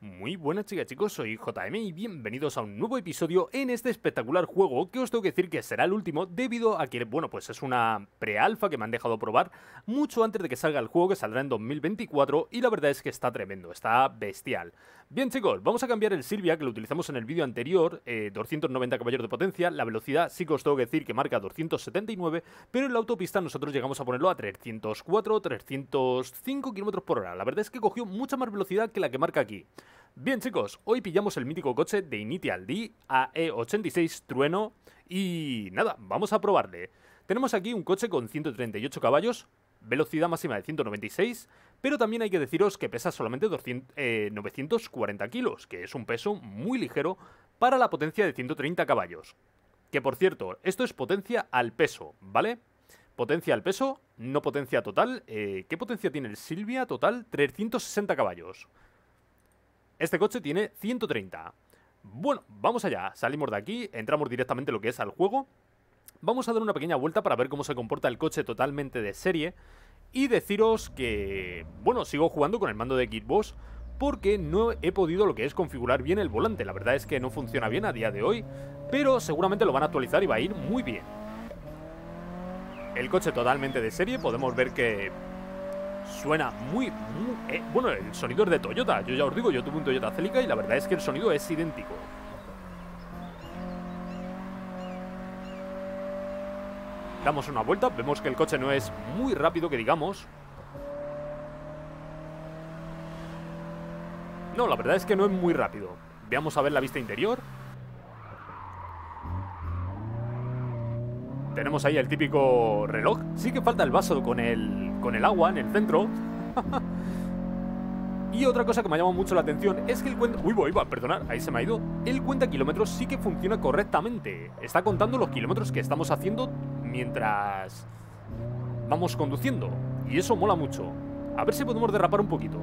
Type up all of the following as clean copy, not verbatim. Muy buenas chicas chicos, soy JM y bienvenidos a un nuevo episodio en este espectacular juego que os tengo que decir que será el último debido a que, bueno, pues es una pre-alfa que me han dejado probar mucho antes de que salga el juego, que saldrá en 2024, y la verdad es que está tremendo, está bestial. Bien chicos, vamos a cambiar el Silvia que lo utilizamos en el vídeo anterior, 290 caballos de potencia, la velocidad sí que os tengo que decir que marca 279, pero en la autopista nosotros llegamos a ponerlo a 304, 305 km por hora, la verdad es que cogió mucha más velocidad que la que marca aquí. Bien chicos, hoy pillamos el mítico coche de Initial D, AE86 Trueno, y nada, vamos a probarle. Tenemos aquí un coche con 138 caballos, velocidad máxima de 196, pero también hay que deciros que pesa solamente 940 kilos, que es un peso muy ligero para la potencia de 130 caballos. Que por cierto, esto es potencia al peso, ¿vale? Potencia al peso, no potencia total. ¿Qué potencia tiene el Silvia total? 360 caballos. Este coche tiene 130. Bueno, vamos allá. Salimos de aquí, entramos directamente lo que es al juego. Vamos a dar una pequeña vuelta para ver cómo se comporta el coche totalmente de serie. Y deciros que, bueno, sigo jugando con el mando de Xbox porque no he podido lo que es configurar bien el volante. La verdad es que no funciona bien a día de hoy, pero seguramente lo van a actualizar y va a ir muy bien. El coche totalmente de serie, podemos ver que suena muy bueno, el sonido es de Toyota. Yo ya os digo, yo tuve un Toyota Celica y la verdad es que el sonido es idéntico. Damos una vuelta, vemos que el coche no es muy rápido, que digamos. No, la verdad es que no es muy rápido. Veamos a ver la vista interior. Tenemos ahí el típico reloj. Sí que falta el vaso con el agua en el centro. Y otra cosa que me ha llamado mucho la atención es que el cuenta... Uy, voy, perdonad, ahí se me ha ido. El cuenta kilómetros sí que funciona correctamente. Está contando los kilómetros que estamos haciendo mientras vamos conduciendo. Y eso mola mucho. A ver si podemos derrapar un poquito.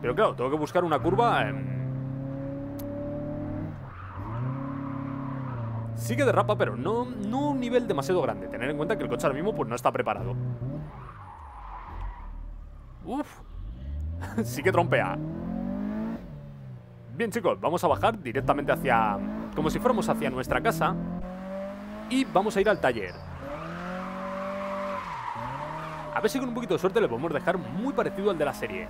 Pero claro, tengo que buscar una curva... Sí que derrapa, pero no un nivel demasiado grande. Tener en cuenta que el coche ahora mismo pues no está preparado. Uf. Sí que trompea. Bien chicos, vamos a bajar directamente hacia... Como si fuéramos hacia nuestra casa. Y vamos a ir al taller. A ver si con un poquito de suerte le podemos dejar muy parecido al de la serie.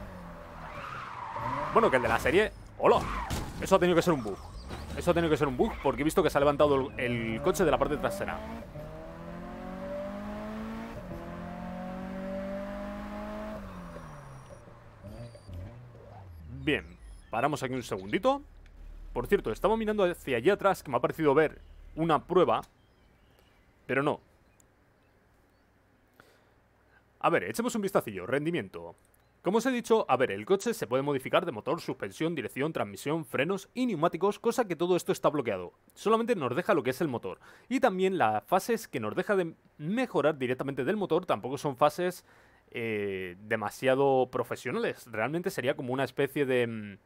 Bueno, que el de la serie... ¡Hola! Eso ha tenido que ser un bug. Eso ha tenido que ser un bug porque he visto que se ha levantado el coche de la parte trasera. Bien, paramos aquí un segundito. Por cierto, estaba mirando hacia allí atrás que me ha parecido ver una prueba, pero no. A ver, echemos un vistacillo. Rendimiento. Como os he dicho, a ver, el coche se puede modificar de motor, suspensión, dirección, transmisión, frenos y neumáticos, cosa que todo esto está bloqueado. Solamente nos deja lo que es el motor. Y también las fases que nos deja de mejorar directamente del motor tampoco son fases demasiado profesionales. Realmente sería como una especie de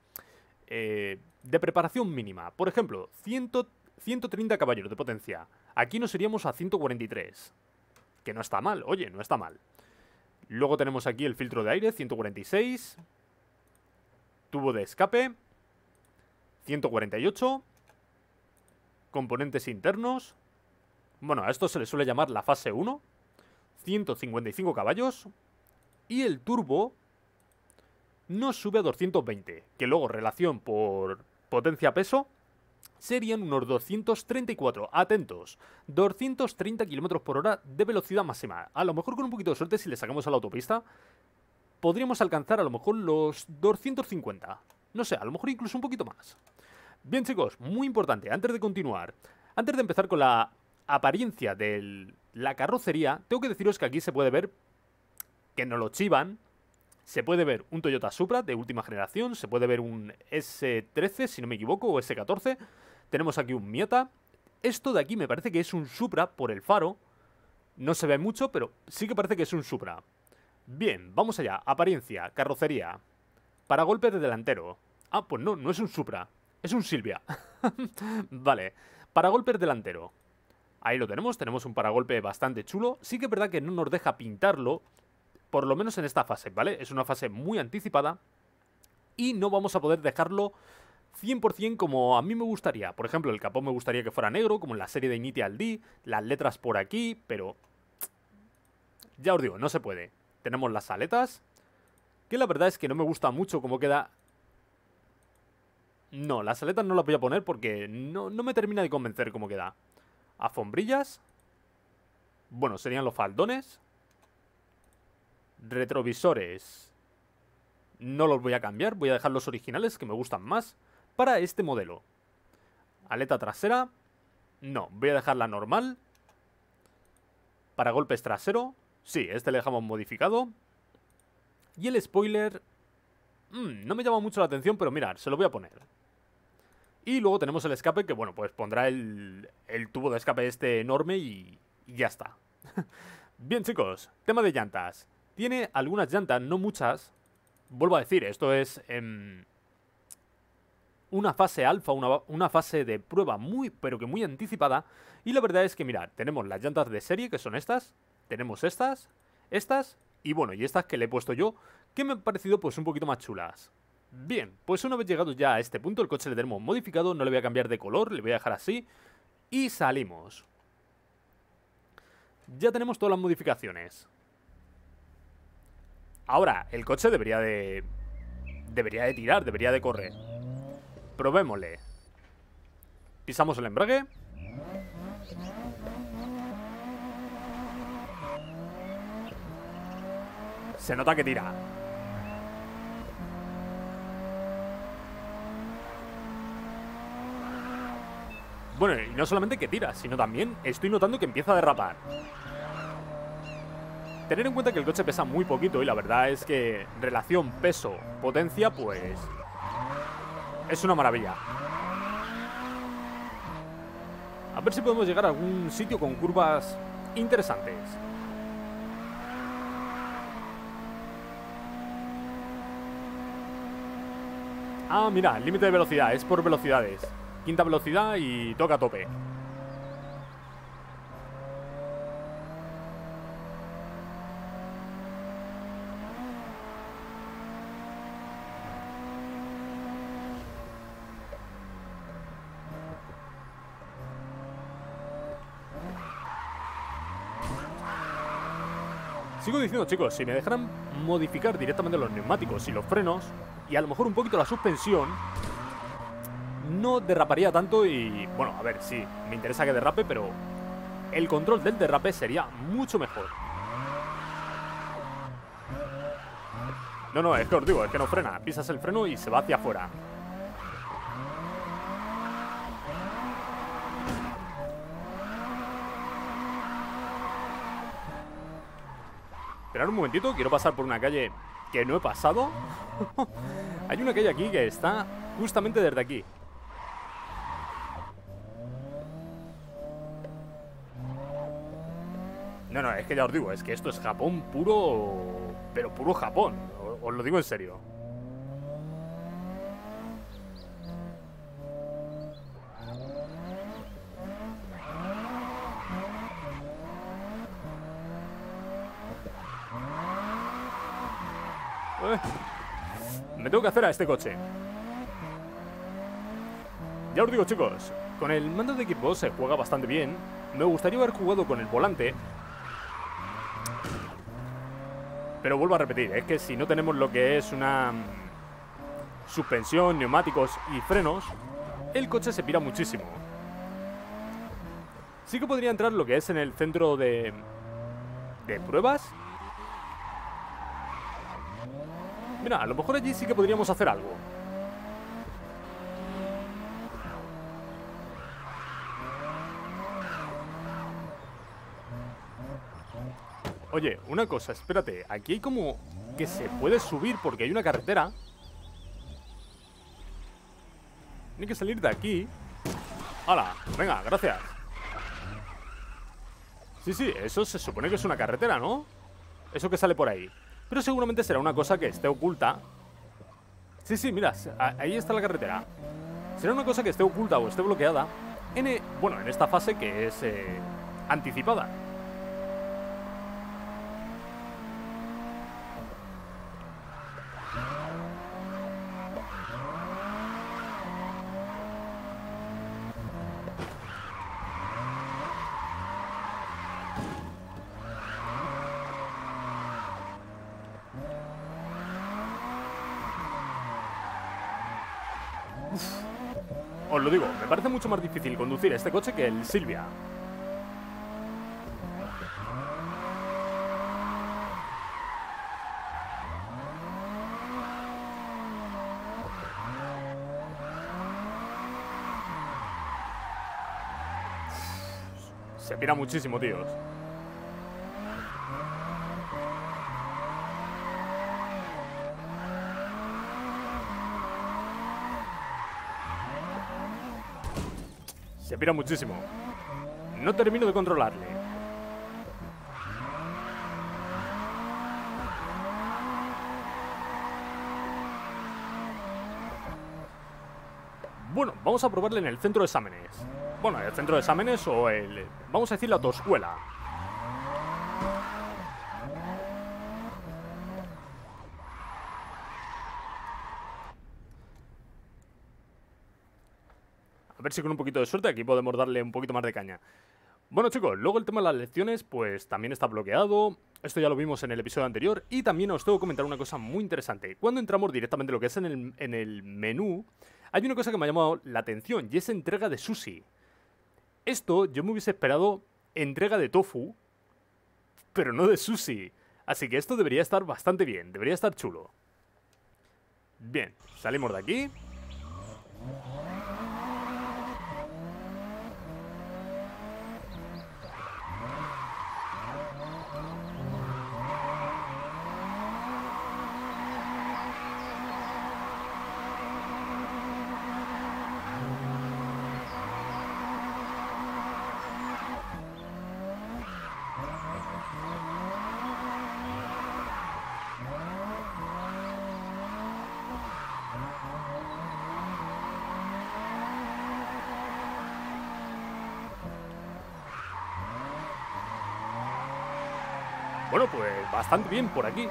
preparación mínima. Por ejemplo, 130 caballos de potencia. Aquí nos iríamos a 143. Que no está mal, oye, no está mal. Luego tenemos aquí el filtro de aire, 146. Tubo de escape, 148. Componentes internos. Bueno, a esto se le suele llamar la fase 1. 155 caballos. Y el turbo nos sube a 220. Que luego, relación por potencia-peso, serían unos 234, atentos, 230 km por hora de velocidad máxima. A lo mejor con un poquito de suerte, si le sacamos a la autopista, podríamos alcanzar a lo mejor los 250. No sé, a lo mejor incluso un poquito más. Bien chicos, muy importante, antes de continuar, antes de empezar con la apariencia de la carrocería, tengo que deciros que aquí se puede ver que nos lo chivan. Se puede ver un Toyota Supra de última generación, se puede ver un S13, si no me equivoco, o S14. Tenemos aquí un Miata. Esto de aquí me parece que es un Supra por el faro. No se ve mucho, pero sí que parece que es un Supra. Bien, vamos allá. Apariencia, carrocería. Paragolpes de delantero. Ah, pues no, no es un Supra. Es un Silvia. Vale, paragolpes delantero. Ahí lo tenemos un paragolpe bastante chulo. Sí que es verdad que no nos deja pintarlo. Por lo menos en esta fase, ¿vale? Es una fase muy anticipada. y no vamos a poder dejarlo 100% como a mí me gustaría. Por ejemplo, el capó me gustaría que fuera negro, como en la serie de Initial D, las letras por aquí, pero ya os digo, no se puede. Tenemos las aletas, que la verdad es que no me gusta mucho cómo queda. No, las aletas no las voy a poner porque no me termina de convencer cómo queda. Alfombrillas. Bueno, serían los faldones. Retrovisores no los voy a cambiar, voy a dejar los originales que me gustan más para este modelo. Aleta trasera, no, voy a dejarla normal. Para golpes trasero, sí, este le dejamos modificado. Y el spoiler no me llama mucho la atención, pero mirad, se lo voy a poner. Y luego tenemos el escape, que bueno, pues pondrá el tubo de escape este enorme y ya está. Bien, chicos, tema de llantas. Tiene algunas llantas, no muchas. Vuelvo a decir, esto es una fase alfa, una fase de prueba muy, pero que muy anticipada. Y la verdad es que, mirad, tenemos las llantas de serie, que son estas. Tenemos estas y bueno, y estas que le he puesto yo, que me han parecido pues un poquito más chulas. Bien, pues una vez llegado ya a este punto, el coche le tenemos modificado, no le voy a cambiar de color, le voy a dejar así. Y salimos. Ya tenemos todas las modificaciones. Ahora, el coche debería de tirar, debería de correr. Probémosle. Pisamos el embrague. Se nota que tira. Bueno, y no solamente que tira, sino también estoy notando que empieza a derrapar. Tener en cuenta que el coche pesa muy poquito y la verdad es que relación peso-potencia, pues es una maravilla. A ver si podemos llegar a algún sitio con curvas interesantes. Ah, mira, el límite de velocidad, es por velocidades. Quinta velocidad y toca a tope. Sigo diciendo, chicos, si me dejaran modificar directamente los neumáticos y los frenos, y a lo mejor un poquito la suspensión, no derraparía tanto y... Bueno, a ver, sí, me interesa que derrape, pero el control del derrape sería mucho mejor. No, es que os digo, es que no frena. Pisas el freno y se va hacia afuera. Esperad un momentito, quiero pasar por una calle que no he pasado. Hay una calle aquí que está justamente desde aquí. No, es que ya os digo, es que esto es Japón puro, pero puro Japón, os lo digo en serio. Me tengo que hacer a este coche. Ya os digo, chicos, con el mando de Xbox se juega bastante bien. Me gustaría haber jugado con el volante, pero vuelvo a repetir, es que si no tenemos lo que es una suspensión, neumáticos y frenos, el coche se pira muchísimo. Sí que podría entrar lo que es en el centro de pruebas. Mira, a lo mejor allí sí que podríamos hacer algo. Oye, una cosa, espérate. Aquí hay como que se puede subir porque hay una carretera. Tiene que salir de aquí. ¡Hala! Venga, gracias. Sí, eso se supone que es una carretera, ¿no? Eso que sale por ahí. Pero seguramente será una cosa que esté oculta. Sí, mira, ahí está la carretera. Será una cosa que esté oculta o esté bloqueada en esta fase que es anticipada. Os lo digo, me parece mucho más difícil conducir este coche que el Silvia. Se pira muchísimo, tíos. Se pira muchísimo. No termino de controlarle. Bueno, vamos a probarle en el centro de exámenes. Bueno, el centro de exámenes o el... vamos a decir la autoescuela. A ver si con un poquito de suerte aquí podemos darle un poquito más de caña. Bueno, chicos, luego el tema de las lecciones pues también está bloqueado. Esto ya lo vimos en el episodio anterior. Y también os tengo que comentar una cosa muy interesante. Cuando entramos directamente lo que es en el menú, hay una cosa que me ha llamado la atención y es entrega de sushi. Esto yo me hubiese esperado entrega de tofu, pero no de sushi. Así que esto debería estar bastante bien, debería estar chulo. Bien, salimos de aquí. Bueno, pues bastante bien por aquí.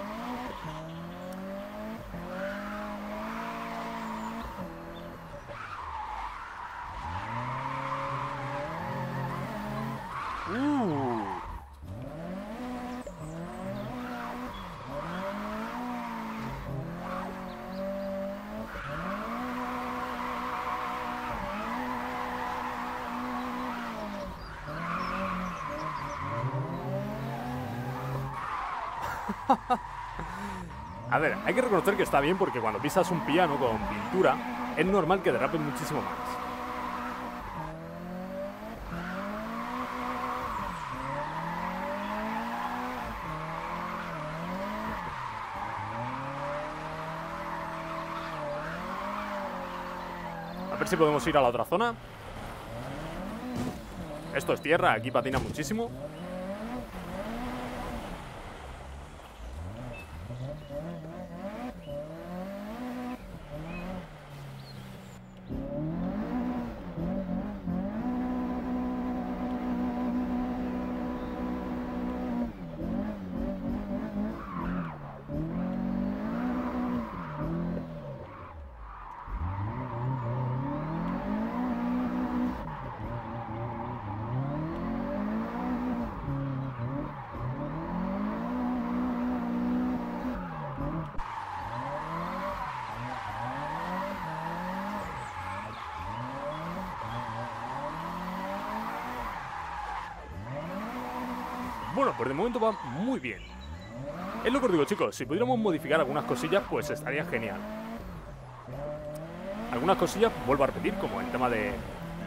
A ver, hay que reconocer que está bien porque cuando pisas un piano con pintura es normal que derrapes muchísimo más. A ver si podemos ir a la otra zona. Esto es tierra, aquí patina muchísimo. Bueno, pues de momento va muy bien. Es lo que os digo, chicos. Si pudiéramos modificar algunas cosillas, pues estaría genial. Algunas cosillas, vuelvo a repetir, como el tema de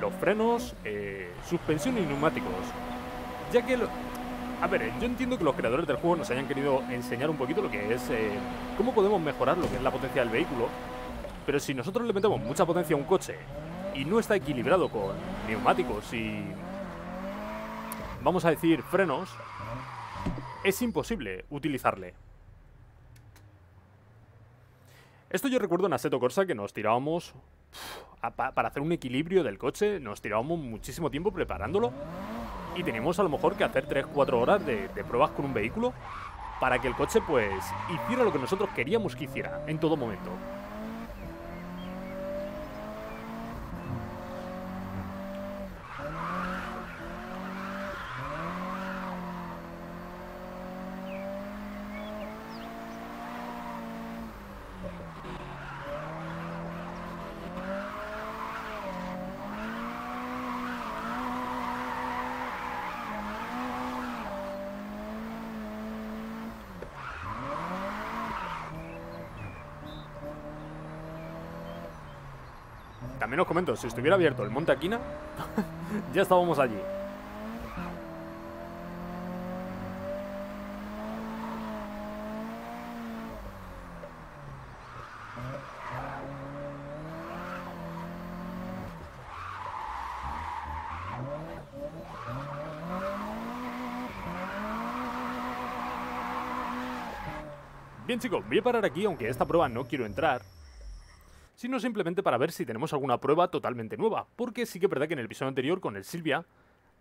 los frenos, suspensión y neumáticos. Ya que... a ver, yo entiendo que los creadores del juego nos hayan querido enseñar un poquito lo que es... cómo podemos mejorar lo que es la potencia del vehículo. Pero si nosotros le metemos mucha potencia a un coche y no está equilibrado con neumáticos y... vamos a decir frenos, es imposible utilizarle. Esto yo recuerdo en Assetto Corsa que nos tirábamos para hacer un equilibrio del coche, nos tirábamos muchísimo tiempo preparándolo y teníamos a lo mejor que hacer 3-4 horas de pruebas con un vehículo para que el coche pues hiciera lo que nosotros queríamos que hiciera en todo momento. También os comento, si estuviera abierto el Monte Aquina, ya estábamos allí. Bien, chicos, voy a parar aquí, aunque a esta prueba no quiero entrar, sino simplemente para ver si tenemos alguna prueba totalmente nueva, porque sí que es verdad que en el episodio anterior con el Silvia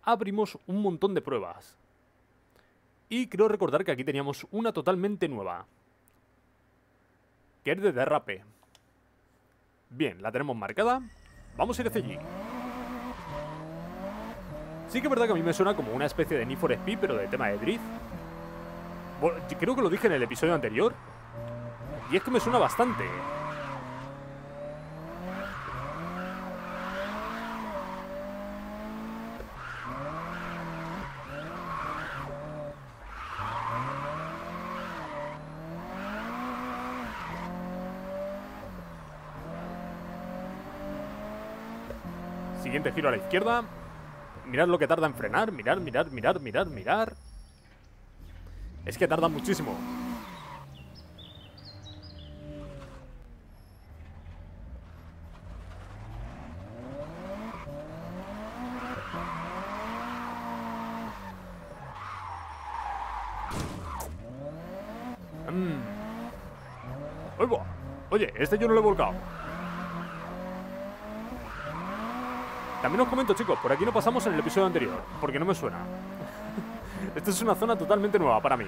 abrimos un montón de pruebas. Y creo recordar que aquí teníamos una totalmente nueva, que es de derrape. Bien, la tenemos marcada, vamos a ir hacia allí. Sí que es verdad que a mí me suena como una especie de Need for Speed, pero de tema de drift. Creo que lo dije en el episodio anterior, y es que me suena bastante. Siguiente giro a la izquierda. Mirad lo que tarda en frenar. Mirad. Es que tarda muchísimo. Oye, este yo no lo he volcado. También os comento, chicos, por aquí no pasamos en el episodio anterior, porque no me suena. Esta es una zona totalmente nueva para mí.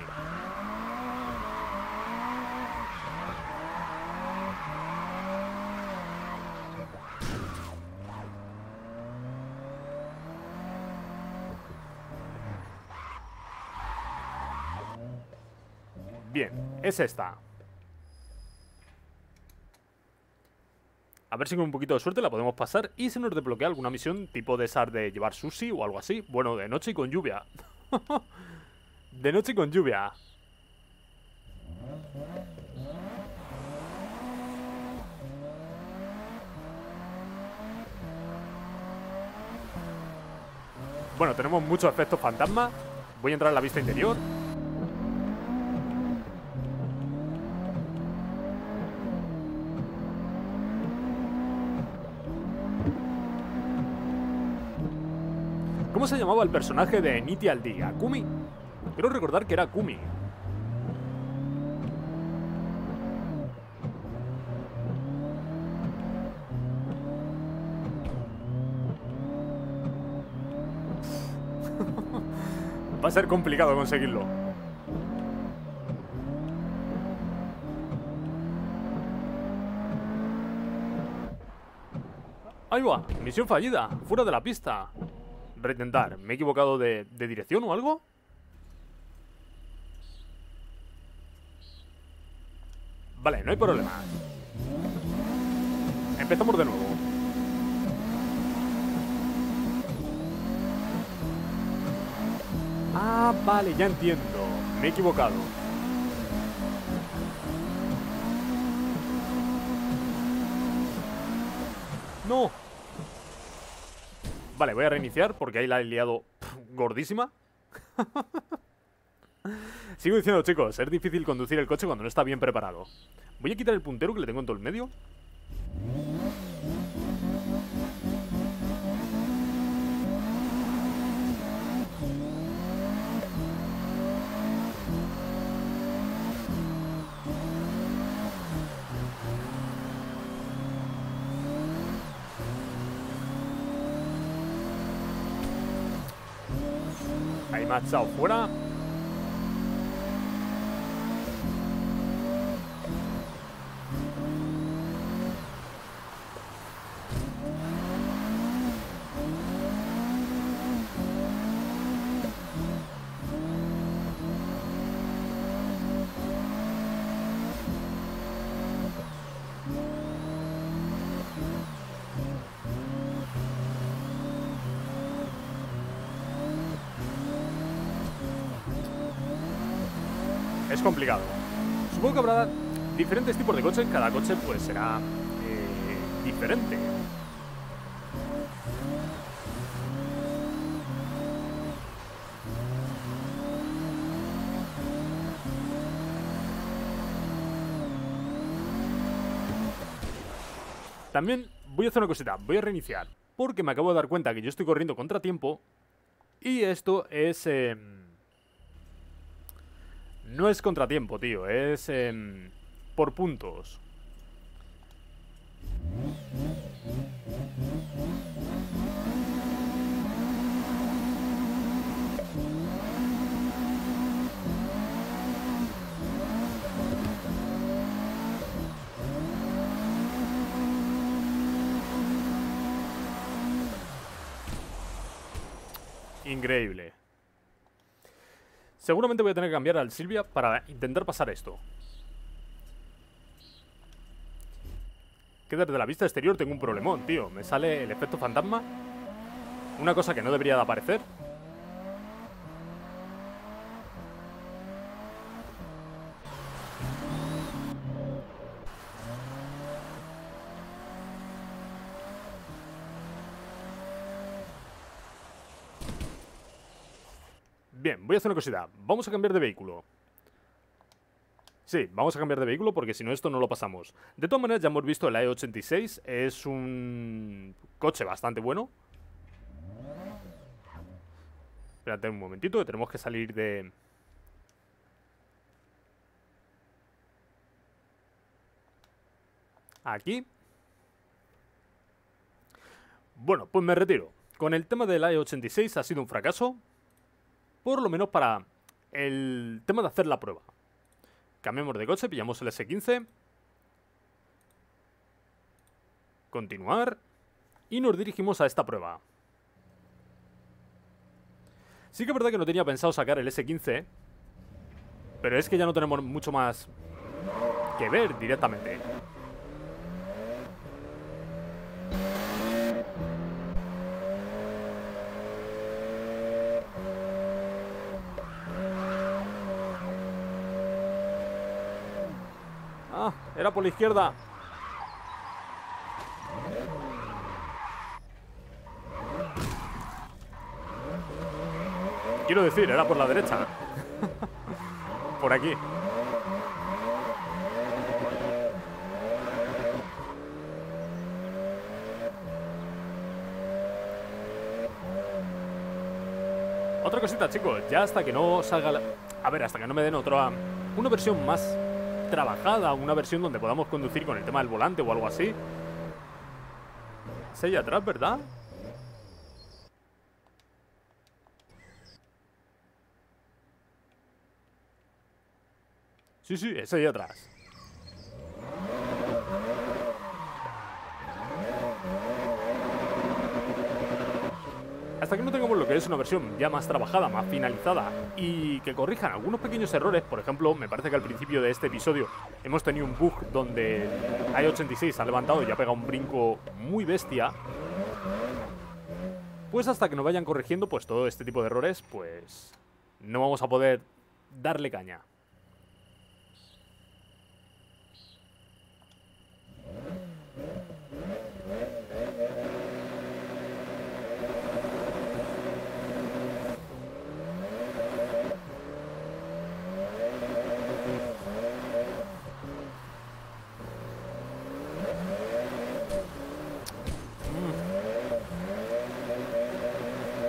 Bien, es esta. A ver si con un poquito de suerte la podemos pasar y se nos desbloquea alguna misión tipo de SAR de llevar sushi o algo así. Bueno, de noche y con lluvia. De noche y con lluvia. Bueno, tenemos muchos efectos fantasma. Voy a entrar en la vista interior. ¿Cómo se llamaba el personaje de Initial D? ¿Akumi? Quiero recordar que era Akumi. Va a ser complicado conseguirlo. Ahí va, misión fallida, fuera de la pista. Retentar, ¿me he equivocado de dirección o algo? Vale, no hay problema. Empezamos de nuevo. Ah, vale, ya entiendo. Me he equivocado. ¡No! Vale, voy a reiniciar porque ahí la he liado gordísima. Sigo diciendo, chicos, es difícil conducir el coche cuando no está bien preparado. Voy a quitar el puntero que le tengo en todo el medio. Ahí me ha echado fuera. Es complicado. Supongo que habrá diferentes tipos de coches. Cada coche pues será diferente. También voy a hacer una cosita, voy a reiniciar, porque me acabo de dar cuenta que yo estoy corriendo contra tiempo. Y esto es... no es contratiempo, tío, es por puntos. Increíble. Seguramente voy a tener que cambiar al Silvia para intentar pasar esto. Que desde la vista exterior tengo un problemón, tío. Me sale el efecto fantasma, una cosa que no debería de aparecer. Bien, voy a hacer una cosita. Vamos a cambiar de vehículo. Sí, vamos a cambiar de vehículo porque si no esto no lo pasamos. De todas maneras ya hemos visto el AE86. Es un coche bastante bueno. Espérate un momentito que tenemos que salir de... aquí. Bueno, pues me retiro. Con el tema del AE86 ha sido un fracaso. Por lo menos para el tema de hacer la prueba. Cambiamos de coche, pillamos el S15. Continuar. Y nos dirigimos a esta prueba. Sí que es verdad que no tenía pensado sacar el S15. Pero es que ya no tenemos mucho más que ver directamente. Ah, era por la izquierda. Quiero decir, era por la derecha. Por aquí. Otra cosita, chicos. Ya hasta que no salga la... a ver, hasta que no me den otra... una versión más... trabajada, una versión donde podamos conducir con el tema del volante o algo así. Es ahí atrás, ¿verdad? Sí, es ahí atrás. Hasta que no tengamos lo que es una versión ya más trabajada, más finalizada y que corrijan algunos pequeños errores. Por ejemplo, me parece que al principio de este episodio hemos tenido un bug donde AE86 ha levantado y ha pegado un brinco muy bestia. Pues hasta que nos vayan corrigiendo pues todo este tipo de errores, pues no vamos a poder darle caña.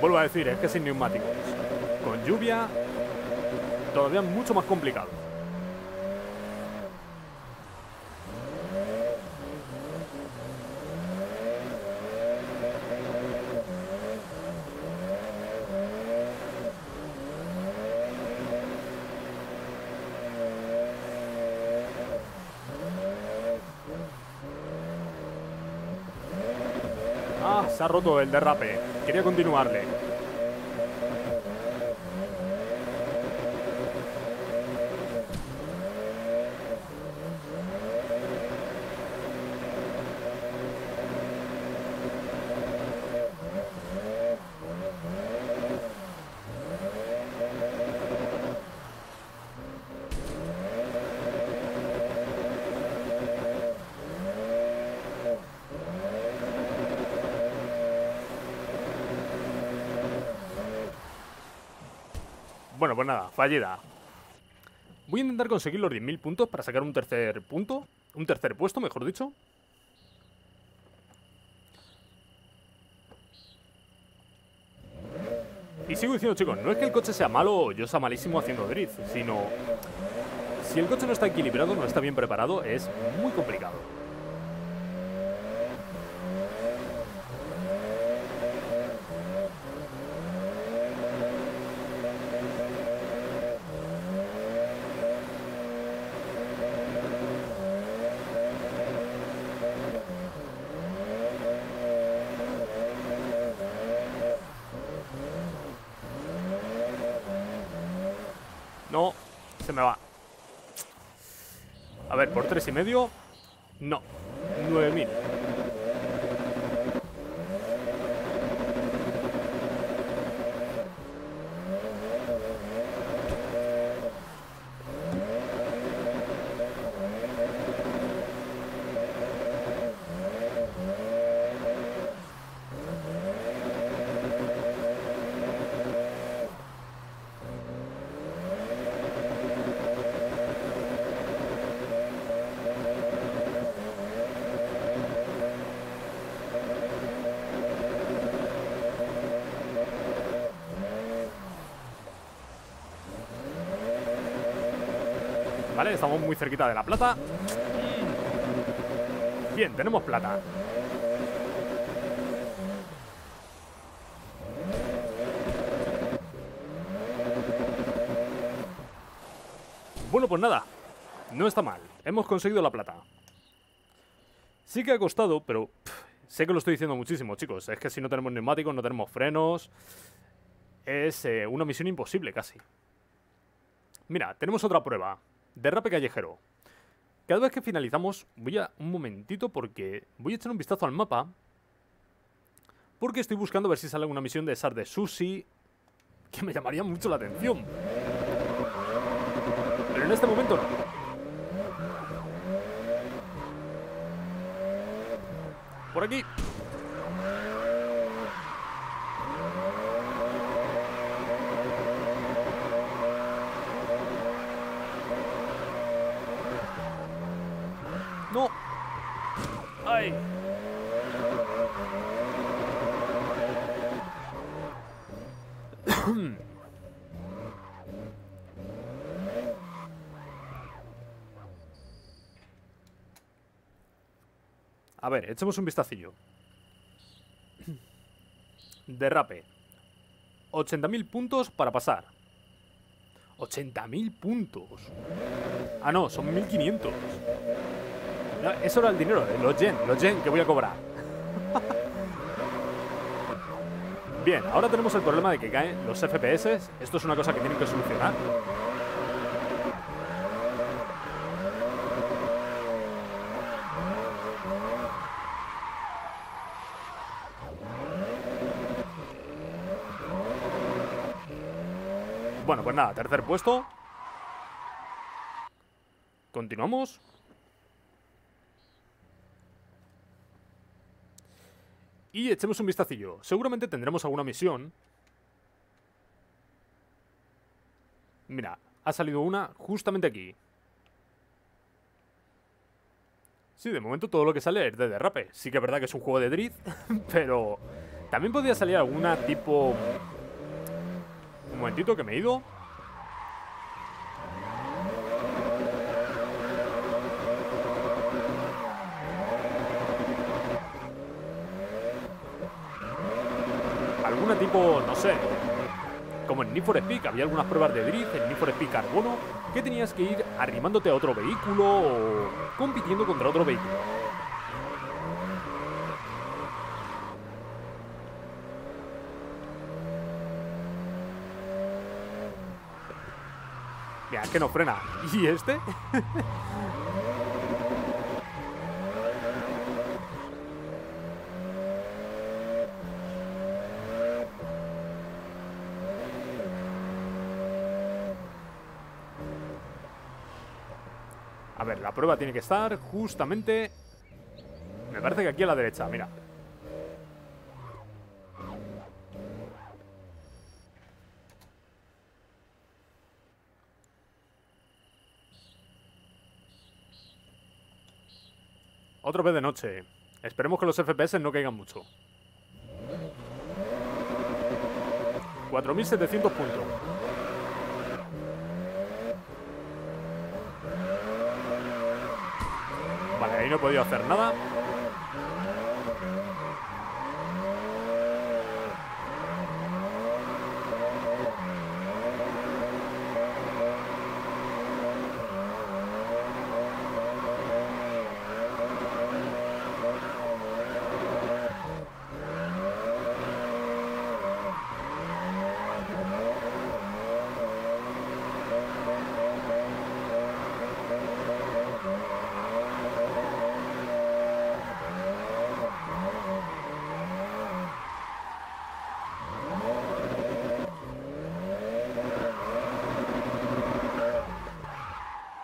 Vuelvo a decir, es que sin neumáticos, con lluvia, todavía es mucho más complicado. Ah, se ha roto el derrape. Quería continuarle. Bueno, pues nada, fallida. Voy a intentar conseguir los 10.000 puntos para sacar un tercer punto. Un tercer puesto, mejor dicho. Y sigo diciendo, chicos, no es que el coche sea malo o yo sea malísimo haciendo drift, sino... si el coche no está equilibrado, no está bien preparado, es muy complicado. No, se me va. A ver, por 3,5. No, 9.000. Vale, estamos muy cerquita de la plata. Bien, tenemos plata. Bueno, pues nada, no está mal. Hemos conseguido la plata. Sí que ha costado, pero sé que lo estoy diciendo muchísimo, chicos. Es que si no tenemos neumáticos, no tenemos frenos. Es una misión imposible casi. Mira, tenemos otra prueba. Derrape callejero. Cada vez que finalizamos, voy a un momentito porque voy a echar un vistazo al mapa, porque estoy buscando ver si sale alguna misión de Sar de Sushi, que me llamaría mucho la atención, pero en este momento no. Por aquí. No. Ay. A ver, echemos un vistacillo. Derrape. 80.000 puntos para pasar. 80.000 puntos. Ah, no, son 1.500. No, eso era el dinero, los yen que voy a cobrar. Bien, ahora tenemos el problema de que caen los FPS. Esto es una cosa que tienen que solucionar. Bueno, pues nada, tercer puesto. Continuamos. Y echemos un vistacillo. Seguramente tendremos alguna misión. Mira, ha salido una justamente aquí. Sí, de momento todo lo que sale es de derrape. Sí que es verdad que es un juego de drift, pero también podría salir alguna tipo... Un momentito que me he ido. Alguna tipo, no sé, como en Need for Speed, había algunas pruebas de drift, en Need for Speed Carbono, que tenías que ir arrimándote a otro vehículo o compitiendo contra otro vehículo. Mira, es que no frena. ¿Y este? A ver, la prueba tiene que estar justamente... Me parece que aquí a la derecha, mira. Otra vez de noche. Esperemos que los FPS no caigan mucho. 4.700 puntos. Vale, ahí no he podido hacer nada.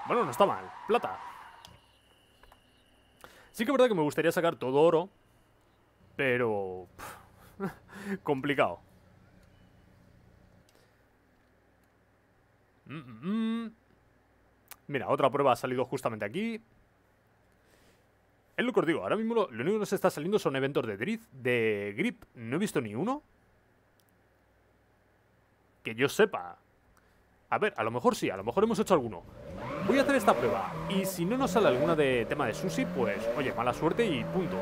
Bueno, no está mal. Plata. Sí que es verdad que me gustaría sacar todo oro, pero... complicado. Mira, otra prueba ha salido justamente aquí. Es lo que os digo. Ahora mismo lo único que nos está saliendo son eventos de drift, de grip. No he visto ni uno que yo sepa. A ver, a lo mejor sí, a lo mejor hemos hecho alguno. Voy a hacer esta prueba, y si no nos sale alguna de tema de sushi, pues, oye, mala suerte y punto.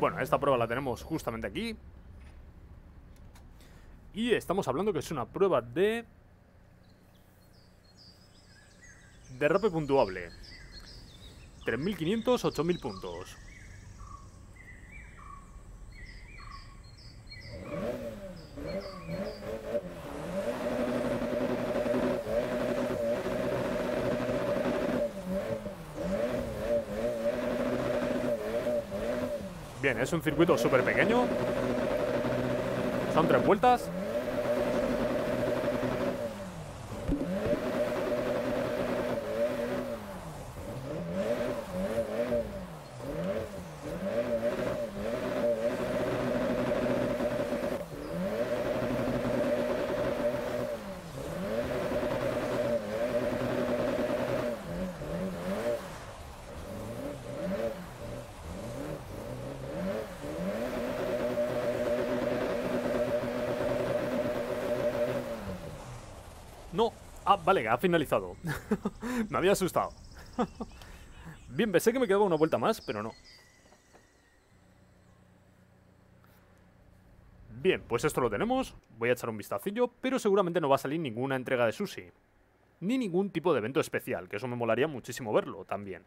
Bueno, esta prueba la tenemos justamente aquí. Y estamos hablando que es una prueba de... derrape puntuable. 3.500, 8.000 puntos. Bien, es un circuito súper pequeño. Son 3 vueltas. Ah, vale, ha finalizado. Me había asustado. Bien, pensé que me quedaba una vuelta más, pero no. Bien, pues esto lo tenemos. Voy a echar un vistacillo, pero seguramente no va a salir ninguna entrega de sushi. Ni ningún tipo de evento especial, que eso me molaría muchísimo verlo también.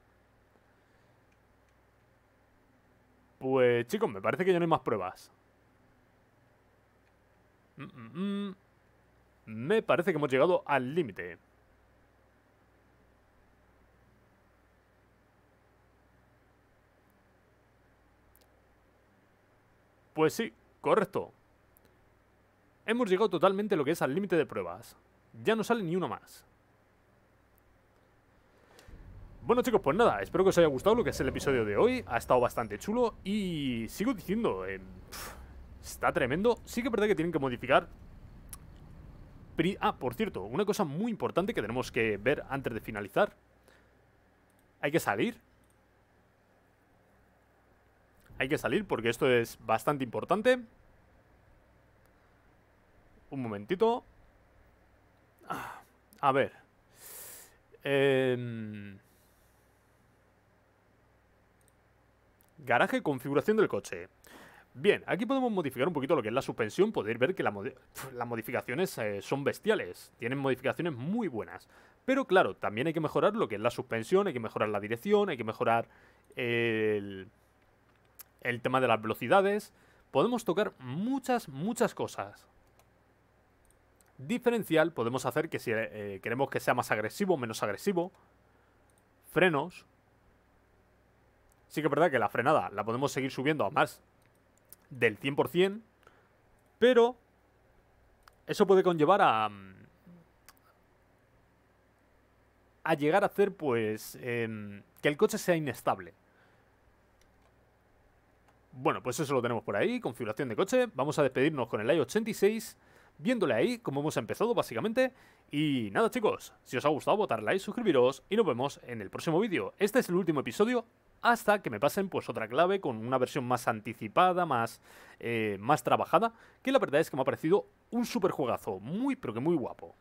Pues, chicos, me parece que ya no hay más pruebas. Me parece que hemos llegado al límite. Pues sí, correcto. Hemos llegado totalmente a lo que es al límite de pruebas. Ya no sale ni una más. Bueno, chicos, pues nada, espero que os haya gustado lo que es el episodio de hoy. Ha estado bastante chulo y sigo diciendo, está tremendo. Sí que es verdad que tienen que modificar, Ah, por cierto, una cosa muy importante que tenemos que ver antes de finalizar. Hay que salir. Hay que salir porque esto es bastante importante. Un momentito. A ver. Garaje, configuración del coche. Bien, aquí podemos modificar un poquito lo que es la suspensión. Podéis ver que las modificaciones son bestiales. Tienen modificaciones muy buenas. Pero claro, también hay que mejorar lo que es la suspensión. Hay que mejorar la dirección. Hay que mejorar el tema de las velocidades. Podemos tocar muchas, muchas cosas. Diferencial, podemos hacer que si queremos que sea más agresivo, menos agresivo. Frenos. Sí que es verdad que la frenada la podemos seguir subiendo a más del 100%, pero eso puede conllevar a llegar a hacer pues que el coche sea inestable. Bueno, pues eso lo tenemos por ahí, configuración de coche. Vamos a despedirnos con el AE86, viéndole ahí como hemos empezado básicamente. Y nada chicos, si os ha gustado votar like, suscribiros y nos vemos en el próximo vídeo. Este es el último episodio hasta que me pasen pues otra clave con una versión más anticipada, más trabajada, que la verdad es que me ha parecido un super juegazo, muy pero que muy guapo.